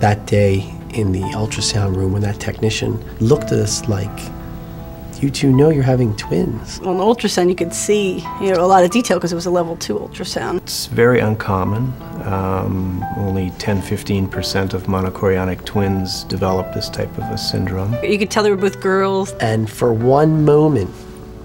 That day in the ultrasound room when that technician looked at us like, you two know you're having twins. On the ultrasound you could see, you know, a lot of detail because it was a level 2 ultrasound. It's very uncommon. Only 10–15% of monochorionic twins develop this type of a syndrome. You could tell they were both girls. And for one moment,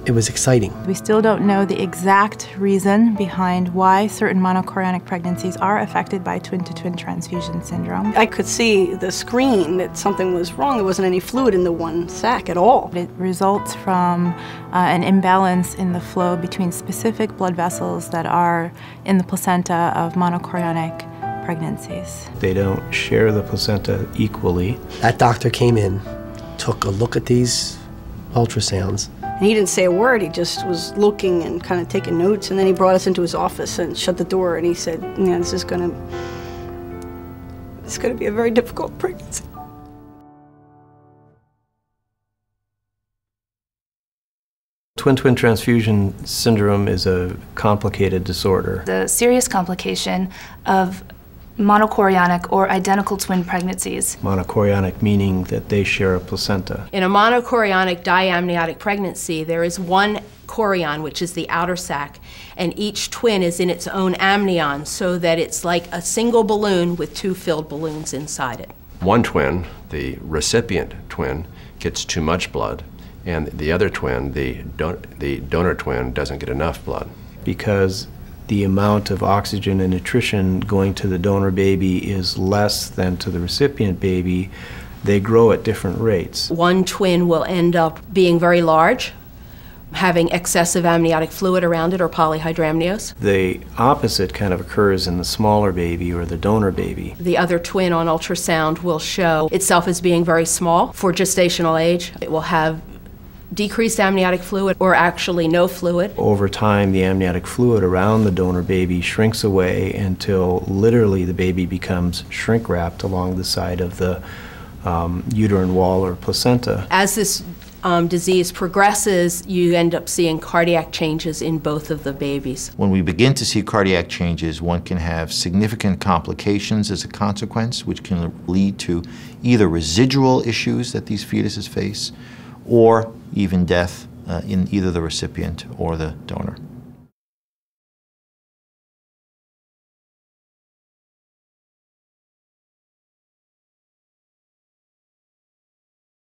it was exciting. We still don't know the exact reason behind why certain monochorionic pregnancies are affected by twin-to-twin transfusion syndrome. I could see the screen that something was wrong. There wasn't any fluid in the one sac at all. It results from an imbalance in the flow between specific blood vessels that are in the placenta of monochorionic pregnancies. They don't share the placenta equally. That doctor came in, took a look at these ultrasounds. And he didn't say a word, he just was looking and kind of taking notes, and then he brought us into his office and shut the door and he said, you know, it's gonna be a very difficult pregnancy. Twin-twin transfusion syndrome is a complicated disorder. The serious complication of monochorionic or identical twin pregnancies. Monochorionic meaning that they share a placenta. In a monochorionic diamniotic pregnancy, there is one chorion, which is the outer sac, and each twin is in its own amnion, so that it's like a single balloon with two filled balloons inside it. One twin, the recipient twin, gets too much blood, and the other twin, the donor twin, doesn't get enough blood. Because the amount of oxygen and nutrition going to the donor baby is less than to the recipient baby, they grow at different rates. One twin will end up being very large, having excessive amniotic fluid around it, or polyhydramnios. The opposite kind of occurs in the smaller baby or the donor baby. The other twin on ultrasound will show itself as being very small for gestational age. It will have decreased amniotic fluid, or actually no fluid. Over time, the amniotic fluid around the donor baby shrinks away until literally the baby becomes shrink-wrapped along the side of the uterine wall or placenta. As this disease progresses, you end up seeing cardiac changes in both of the babies. When we begin to see cardiac changes, one can have significant complications as a consequence, which can lead to either residual issues that these fetuses face, or even death in either the recipient or the donor.